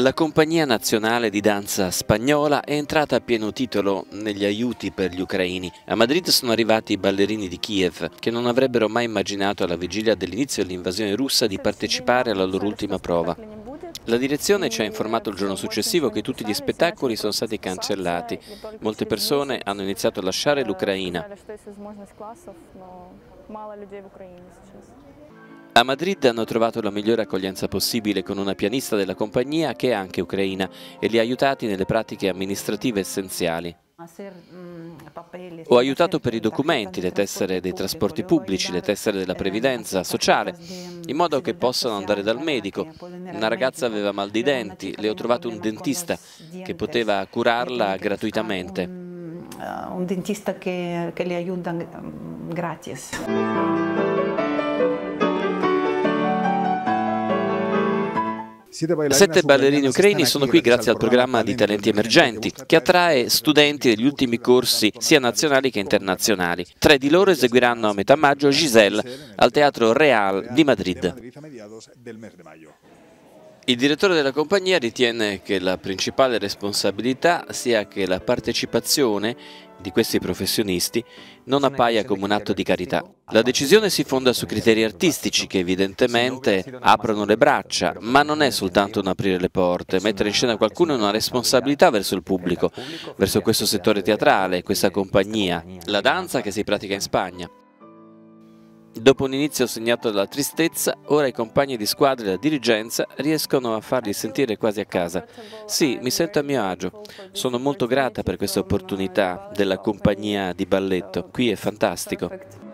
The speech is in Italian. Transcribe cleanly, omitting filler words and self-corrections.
La Compagnia Nazionale di Danza Spagnola è entrata a pieno titolo negli aiuti per gli ucraini. A Madrid sono arrivati i ballerini di Kiev, che non avrebbero mai immaginato alla vigilia dell'inizio dell'invasione russa di partecipare alla loro ultima prova. La direzione ci ha informato il giorno successivo che tutti gli spettacoli sono stati cancellati. Molte persone hanno iniziato a lasciare l'Ucraina. A Madrid hanno trovato la migliore accoglienza possibile con una pianista della compagnia che è anche ucraina e li ha aiutati nelle pratiche amministrative essenziali. Ho aiutato per i documenti, le tessere dei trasporti pubblici, le tessere della previdenza sociale, in modo che possano andare dal medico. Una ragazza aveva mal di denti, le ho trovato un dentista che poteva curarla gratuitamente. Un dentista che le aiuta gratis. Sette ballerini ucraini sono qui grazie al programma di Talenti Emergenti, che attrae studenti degli ultimi corsi sia nazionali che internazionali. 3 di loro eseguiranno a metà maggio Giselle al Teatro Real di Madrid. Il direttore della compagnia ritiene che la principale responsabilità sia che la partecipazione di questi professionisti non appaia come un atto di carità. La decisione si fonda su criteri artistici che evidentemente aprono le braccia, ma non è soltanto un aprire le porte. Mettere in scena qualcuno è una responsabilità verso il pubblico, verso questo settore teatrale, questa compagnia, la danza che si pratica in Spagna. Dopo un inizio segnato dalla tristezza, ora i compagni di squadra e la dirigenza riescono a farli sentire quasi a casa. Sì, mi sento a mio agio. Sono molto grata per questa opportunità della compagnia di balletto. Qui è fantastico.